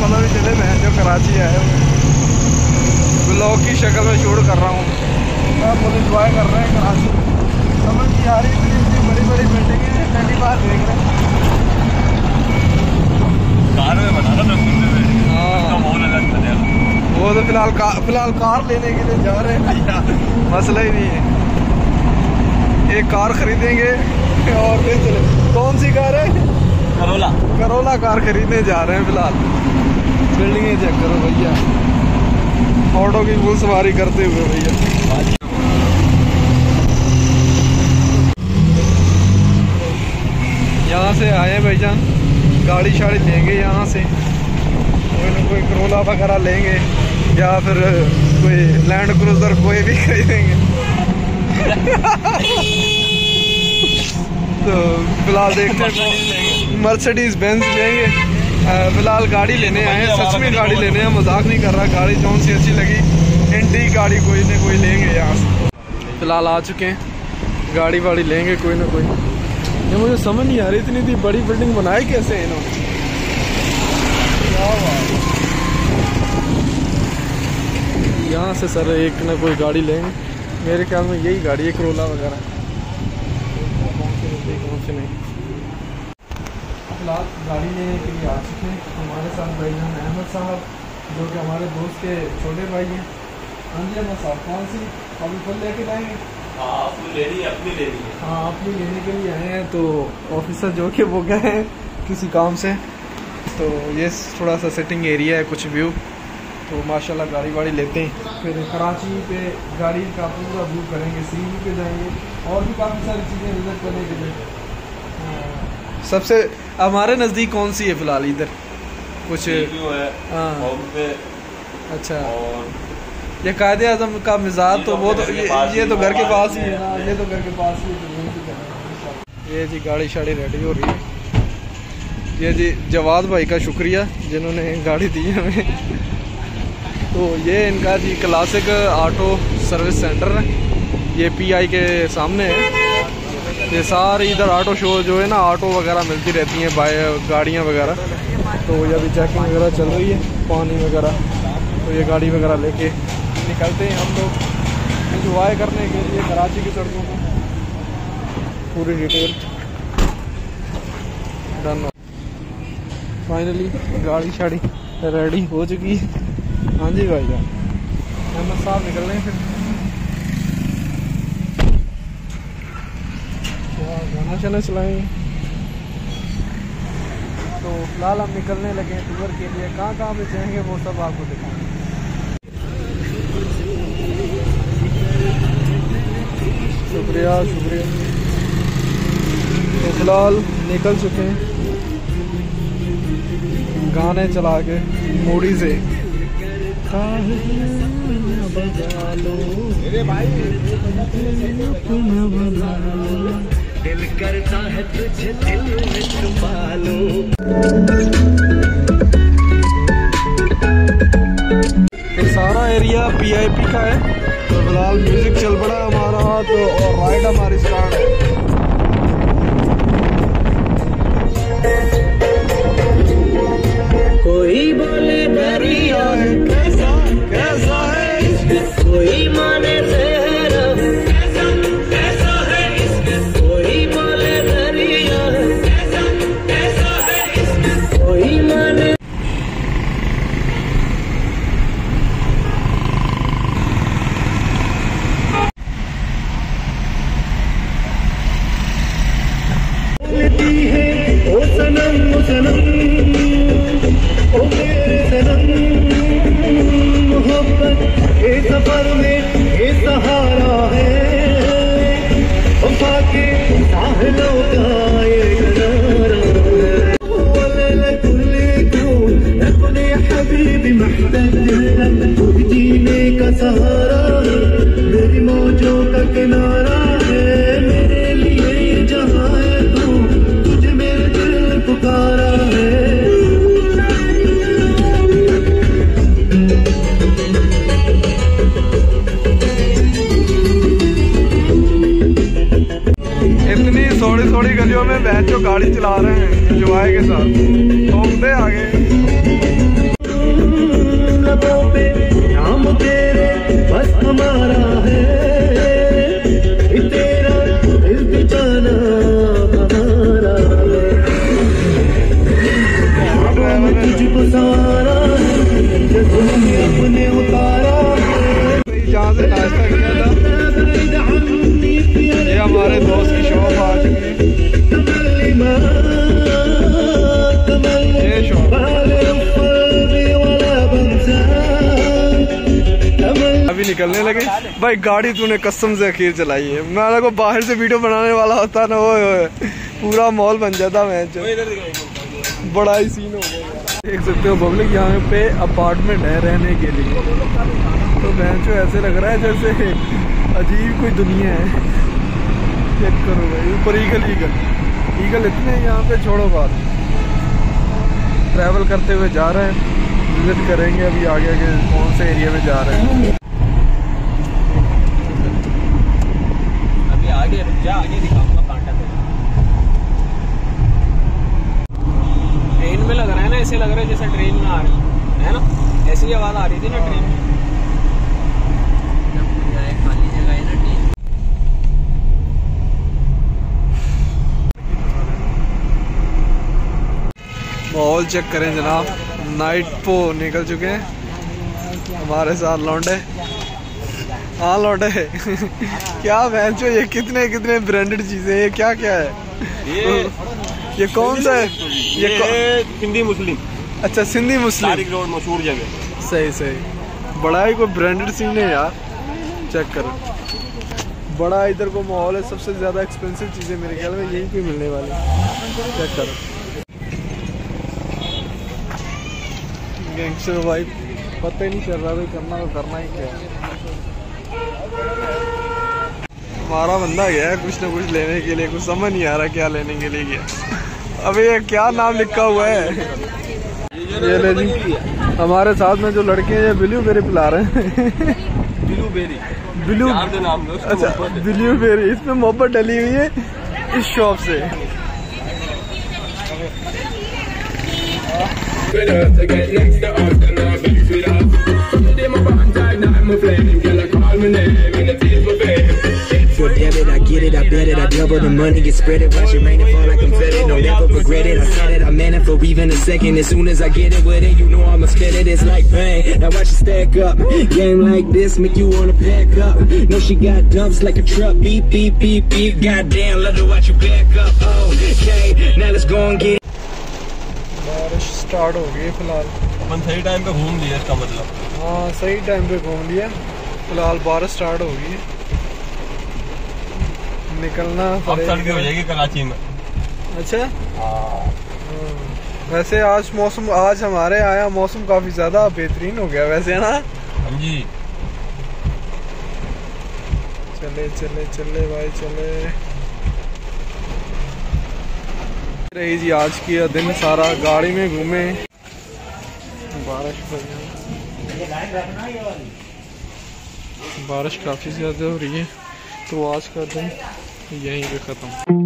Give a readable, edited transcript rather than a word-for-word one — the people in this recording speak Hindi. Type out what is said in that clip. का मतलब जिले में है जो कराची आए हुए ब्लॉग की शक्ल में शूट कर रहा हूँ। आप लोग इंजॉय कर रहे हैं कराची, समझ नहीं आ रही इतनी बड़ी बड़ी बिल्डिंग है, पहली बार देख रहे हैं। कार में बनाना था सुनने में, हाँ बहुत अलग था यार। वो तो फिलहाल कार लेने के लिए जा रहे हैं, मसला ही नहीं है। एक कार खरीदेंगे और फिर कौन सी कार है, करोला कार खरीदने जा रहे हैं फिलहाल। बिल्डिंगें चेक करो भैया, ऑटो की फुल सवारी करते हुए भैया। यहाँ से आए भैया, गाड़ी शाड़ी लेंगे यहाँ से, कोई करोला वगैरह लेंगे या फिर कोई लैंड क्रूजर कोई भी खरीदेंगे। तो फिलहाल देखते हैं, मर्सिडीज बेंज लेंगे। फिलहाल गाड़ी लेने आए हैं, सच में गाड़ी लेने हैं, मजाक नहीं कर रहा। गाड़ी कौन सी अच्छी लगी, इंडी गाड़ी कोई ना कोई लेंगे यहाँ से। फिलहाल आ चुके हैं, गाड़ी वाड़ी लेंगे कोई ना कोई। ये मुझे समझ नहीं आ रही इतनी थी बड़ी बिल्डिंग बनाई कैसे इन्होंने। यहाँ से सर एक ना कोई गाड़ी लेंगे, मेरे ख्याल में यही गाड़ी है करोला वगैरह। कौन से नहीं, फिलहाल गाड़ी लेने के लिए आ चुके हैं। हमारे साथ भाई जान अहमद साहब जो कि हमारे दोस्त के छोटे भाई हैं। हाँ जी अहमद साहब, कौन सी अभी फुल लेके जाएंगे? हाँ अपनी लेने के लिए आए हैं। तो ऑफिसर जो कि वो गए हैं किसी काम से, तो ये थोड़ा सा सिटिंग एरिया है, कुछ व्यू। तो माशाल्लाह गाड़ी वाड़ी लेते हैं, फिर कराची पे गाड़ी का पूरा व्यू करेंगे, सी पे जाएंगे और भी काफ़ी सारी चीज़ें विजिट करने के लिए। सबसे हमारे नज़दीक कौन सी है फिलहाल इधर कुछ है? अच्छा, ये कायदे आज़म का मिजाज तो बहुत, ये तो घर के पास ही है, ये तो घर के पास ही है। ये जी गाड़ी शाड़ी रेडी हो रही है। ये जी जवाद भाई का शुक्रिया जिन्होंने गाड़ी दी हमें। तो ये इनका जी क्लासिक ऑटो सर्विस सेंटर है, ये PI के सामने है। ये सारी इधर ऑटो शो जो है ना, ऑटो वगैरह मिलती रहती हैं, बाय गाड़ियाँ वगैरह। तो ये अभी चेकिंग वगैरह चल रही है, पानी वगैरह। तो ये गाड़ी वगैरह लेके निकलते हैं हम लोग इंजॉय करने के लिए कराची की सड़कों को। पूरी डिटेल डन, फाइनली गाड़ी शाड़ी रेडी हो चुकी है। हाँ जी भाई जान अहमद साहब निकल रहे हैं फिर। गाना चला चलाएंगे। तो फिलहाल हम निकलने लगे हैं टूर के लिए, कहाँ पे जाएंगे वो सब आपको दिखाएंगे। शुक्रिया शुक्रिया। तो फिलहाल निकल चुके हैं गाने चला के मूडी से। दिल करता है तुझे दिल में छुपा लो। सारा एरिया PIP का है। तो फिलहाल म्यूजिक चल पड़ा हमारा, तो और राइड हमारी स्टार्ट है। कोई बोले दरिया है कैसा कैसा है इसमें, कोई माने जहर कैसा कैसा है इसमें, कोई बोले दरिया है कैसा कैसा है इसमें, कोई माने। गाड़ी चला रहे हैं इंजॉय के साथ, घूमते आगे। गुजारा अपने उतारा। जहाँ से नाश्ता किया था ये हमारे दोस्त की शॉप आ चुकी है। ये शॉप अभी निकलने लगे। भाई गाड़ी तूने कसम से अखीर चलाई है। मैं को बाहर से वीडियो बनाने वाला होता ना वो पूरा मॉल बन जाता। मैं बड़ा ही सीन हो गया। देख सकते हो पब्लिक यहाँ पे अपार्टमेंट है रहने के लिए। तो बेंच ऐसे लग रहा है जैसे अजीब कोई दुनिया है। चेक करो भाई ऊपर ईगल इतने यहाँ पे। छोड़ो बात। ट्रैवल करते हुए जा रहे हैं, विजिट करेंगे अभी आगे के कौन से एरिया में जा रहे हैं। अभी आगे दिखाऊंगा कांटा। ट्रेन में लग रहा है ना, ऐसे लग रहा है जैसे ट्रेन में आ रही है ना, ऐसी आवाज आ रही थी ना ट्रेन में। खाली जगह है ना ट्रेन। माहौल चेक करें जनाब। नाइट पो निकल चुके हैं हमारे साथ लौंडे। हाँ लौंडे क्या भैंसो ये कितने ब्रांडेड चीजें, ये क्या है? ये कौन सा है? ये सिंधी मुस्लिम। अच्छा सिंधी मुस्लिम रोड मशहूर जगह। सही बड़ा ही कोई ब्रांडेड सीन है यार। चेक करो बड़ा इधर को माहौल है। सबसे ज्यादा एक्सपेंसिव चीजें मेरे ख्याल में यही पे मिलने वाली है। चेक करो गैंगस्टर भाई। पता ही नहीं चल रहा भाई करना तो करना ही क्या है। हमारा बंदा गया कुछ ना कुछ लेने के लिए, कुछ समझ नहीं आ रहा क्या लेने के लिए गया। अबे ये क्या नाम लिखा हुआ है? ये ले जी हमारे साथ में जो लड़के हैं ब्लूबेरी पिला रहे हैं। अच्छा ब्लूबेरी इसमें मोहब्बत डली हुई है इस शॉप से। बारिश स्टार्ट हो गई। फिलहाल अपन सही टाइम पे घूम लिया इसका मतलब। हाँ सही टाइम पे घूम लिया। फिलहाल बारिश स्टार्ट हो गई, निकलना हो जाएगी कराची में। अच्छा वैसे आज हमारे आया मौसम काफी ज्यादा बेहतरीन हो गया वैसे ना। हाँ जी चले भाई चले। रही जी आज की दिन सारा गाड़ी में घूमे। बारिश काफी ज्यादा हो रही है तो आज का दिन यहीं पे खत्म।